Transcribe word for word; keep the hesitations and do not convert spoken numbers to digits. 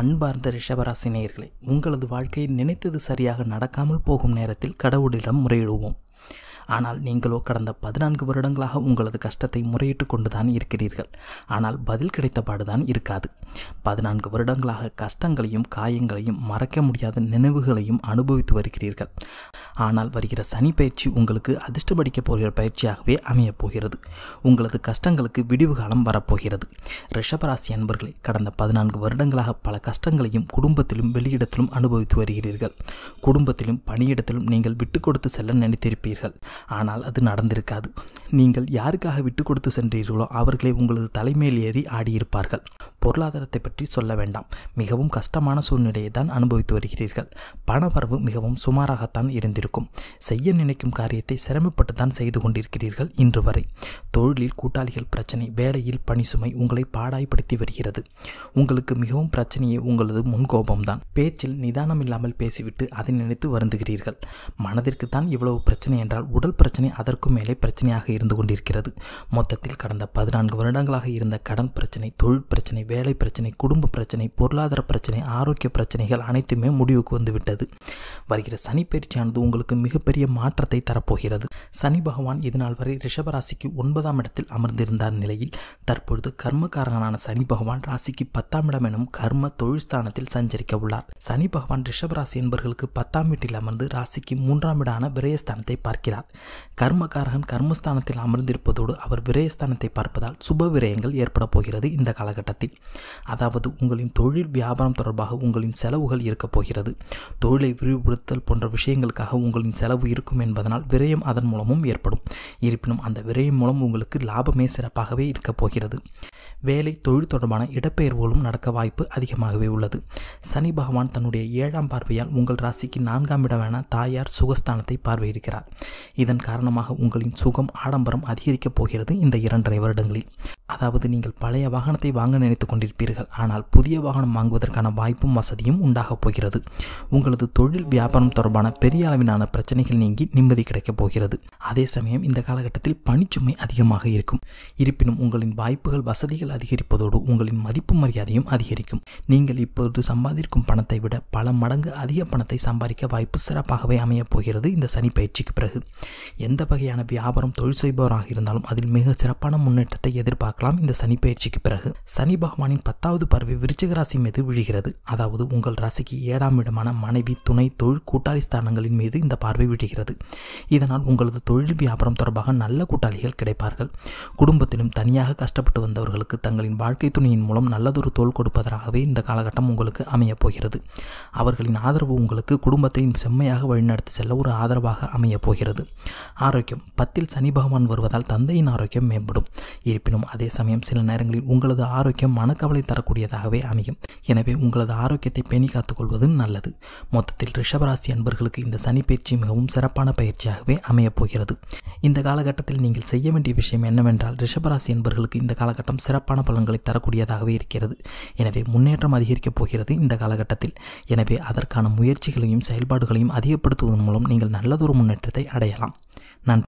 அன்பார்ந்த ரிஷபராசி நேயர்களே, உங்களது வாழ்க்கையை நினைத்தது சரியாக நடக்காமல் போகும் நேரத்தில் கடவுளிடம் முறையிடுவோம். ஆனால் நீங்களோ கடந்த பதினான்கு வருடங்களாக உங்களது கஷ்டத்தை முறையிட்டு கொண்டுதான் இருக்கிறீர்கள். ஆனால் பதில் கிடைத்த பாடுதான் இருக்காது. பதினான்கு வருடங்களாக கஷ்டங்களையும் காயங்களையும் மறக்க முடியாத நினைவுகளையும் அனுபவித்து வருகிறீர்கள். ஆனால் வருகிற சனி பயிற்சி உங்களுக்கு அதிர்ஷ்டமடிக்க போகிற பயிற்சியாகவே அமையப் போகிறது. உங்களது கஷ்டங்களுக்கு விடிவு காலம் வரப்போகிறது. ரிஷபராசி அன்பர்களே, கடந்த பதினான்கு வருடங்களாக பல கஷ்டங்களையும் குடும்பத்திலும் வெளியிடத்திலும் அனுபவித்து வருகிறீர்கள். குடும்பத்திலும் பணியிடத்திலும் நீங்கள் விட்டு கொடுத்து செல்ல நினைத்திருப்பீர்கள். ஆனால் அது நடந்திருக்காது. நீங்கள் யாருக்காக விட்டு கொடுத்து சென்றீர்களோ அவர்களே உங்களது தலைமையில் ஏறி ஆடியிருப்பார்கள். பொருளாதாரத்தை பற்றி சொல்ல வேண்டாம், மிகவும் கஷ்டமான சூழ்நிலையை தான் அனுபவித்து வருகிறீர்கள். பணவரவு மிகவும் சுமாராகத்தான் இருந்திருக்கும். செய்ய நினைக்கும் காரியத்தை சிரமப்பட்டு தான் செய்து கொண்டிருக்கிறீர்கள். இன்று வரை தொழிலில் கூட்டாளிகள் பிரச்சனை, வேலையில் பணி சுமை உங்களை பாடாய்படுத்தி வருகிறது. உங்களுக்கு மிகவும் பிரச்சனையே உங்களது முன்கோபம்தான். பேச்சில் நிதானம் இல்லாமல் பேசிவிட்டு அதை நினைத்து வருந்துகிறீர்கள். மனதிற்கு தான் இவ்வளவு பிரச்சனை என்றால் உடல் பிரச்சனை அதற்கும் மேலே பிரச்சனையாக இருந்து கொண்டிருக்கிறது. மொத்தத்தில் கடந்த பதினான்கு வருடங்களாக இருந்த கடன் பிரச்சனை, தொழில் பிரச்சனை, வேலை பிரச்சனை, குடும்ப பிரச்சனை, பொருளாதார பிரச்சனை, ஆரோக்கிய பிரச்சனைகள் அனைத்துமே முடிவுக்கு வந்துவிட்டது. வருகிற சனி பயிற்சியானது உங்களுக்கு மிகப்பெரிய மாற்றத்தை தரப்போகிறது. சனி பகவான் இதனால் வரை ரிஷபராசிக்கு ஒன்பதாம் இடத்தில் அமர்ந்திருந்தார் நிலையில் தற்பொழுது கர்மக்காரனான சனி பகவான் ராசிக்கு பத்தாம் இடம் எனும் கர்ம தொழில்ஸ்தானத்தில் சஞ்சரிக்க உள்ளார். சனி பகவான் ரிஷபராசி என்பவர்களுக்கு பத்தாம் வீட்டில் அமர்ந்து ராசிக்கு மூன்றாம் இடான விரயஸ்தானத்தை பார்க்கிறார். கர்மக்காரகன் கர்மஸ்தானத்தில் அமர்ந்திருப்பதோடு அவர் விரயஸ்தானத்தை பார்ப்பதால் சுப விரயங்கள் ஏற்பட போகிறது. இந்த காலகட்டத்தில் அதாவது உங்களின் தொழில் வியாபாரம் தொடர்பாக உங்களின் செலவுகள் இருக்கப் போகிறது. தொழிலை விரிவுபடுத்தல் போன்ற விஷயங்களுக்காக உங்களின் செலவு இருக்கும் என்பதனால் விரயம் அதன் மூலமும் ஏற்படும். இருப்பினும் அந்த விரயம் மூலம் உங்களுக்கு லாபமே சிறப்பாகவே இருக்கப் போகிறது. வேலை, தொழில் தொடர்பான இடப்பெயர்வுகளும் நடக்க வாய்ப்பு அதிகமாகவே உள்ளது. சனி பகவான் தன்னுடைய ஏழாம் பார்வையால் உங்கள் ராசிக்கு நான்காம் இடமான தாயார் சுகஸ்தானத்தை பார்வையிடுகிறார். இதன் காரணமாக உங்களின் சுகம், ஆடம்பரம் அதிகரிக்கப் போகிறது. இந்த இரண்டரை வருடங்களில் அதாவது நீங்கள் பழைய வாகனத்தை வாங்க நினைத்து கொண்டிருப்பீர்கள். ஆனால் புதிய வாகனம் வாங்குவதற்கான வாய்ப்பும் வசதியும் உண்டாகப் போகிறது. உங்களது தொழில் வியாபாரம் தொடர்பான பெரிய அளவிலான பிரச்சனைகள் நீங்கி நிம்மதி கிடைக்கப் போகிறது. அதே சமயம் இந்த காலகட்டத்தில் பணிச்சுமை அதிகமாக இருக்கும். இருப்பினும் உங்களின் வாய்ப்புகள், வசதிகள் அதிகரிப்பதோடு உங்களின் மதிப்பு மரியாதையும் அதிகரிக்கும். நீங்கள் இப்பொழுது சம்பாதிக்கும் பணத்தை விட பல மடங்கு அதிக பணத்தை சம்பாதிக்க வாய்ப்பு சிறப்பாகவே அமையப் போகிறது. இந்த சனி பயிற்சிக்கு பிறகு எந்த வகையான வியாபாரம், தொழில் செய்பவராக இருந்தாலும் அதில் மிக சிறப்பான முன்னேற்றத்தை எதிர்பார்க்க இந்த சனி பயிற்சிக்கு பிறகு. சனி பகவானின் பத்தாவது பார்வை விருச்சிக ராசி மீது விழுகிறது. அதாவது உங்கள் ராசிக்கு ஏழாம் இடமான மனைவி, துணை, தொழில், கூட்டாளி ஸ்தானங்களின் மீது இந்த பார்வை விழுகிறது. இதனால் உங்களது தொழில் வியாபாரம் தொடர்பாக நல்ல கூட்டாளிகள் கிடைப்பார்கள். குடும்பத்திலும் தனியாக கஷ்டப்பட்டு வந்தவர்களுக்கு தங்களின் வாழ்க்கை துணையின் மூலம் நல்லதொரு தோள் கொடுப்பதற்காகவே இந்த காலகட்டம் உங்களுக்கு அமையப் போகிறது. அவர்களின் ஆதரவு உங்களுக்கு குடும்பத்தை செம்மையாக வழிநடத்தி செல்ல ஒரு ஆதரவாக அமையப் போகிறது. ஆரோக்கியம் பத்தில் சனி பகவான் வருவதால் தந்தையின் ஆரோக்கியம் மேம்படும். இருப்பினும் அதே சமயம் சில நேரங்களில் உங்களது ஆரோக்கியம் மனக்கவலை தரக்கூடியதாகவே அமையும். எனவே உங்களது ஆரோக்கியத்தை பேணி காத்துக்கொள்வது நல்லது. மொத்தத்தில் ரிஷபராசி அன்பர்களுக்கு இந்த சனி பயிற்சி மிகவும் சிறப்பான பயிற்சியாகவே அமையப் போகிறது. இந்த காலகட்டத்தில் நீங்கள் செய்ய வேண்டிய விஷயம் என்னவென்றால் ரிஷபராசி அன்பர்களுக்கு இந்த காலகட்டம் சிறப்பான பலன்களை தரக்கூடியதாகவே இருக்கிறது. எனவே முன்னேற்றம் அதிகரிக்கப் போகிறது இந்த காலகட்டத்தில். எனவே அதற்கான முயற்சிகளையும் செயல்பாடுகளையும் அதிகப்படுத்துவதன் மூலம் நீங்கள் நல்லதொரு முன்னேற்றத்தை அடையலாம். நன்றி.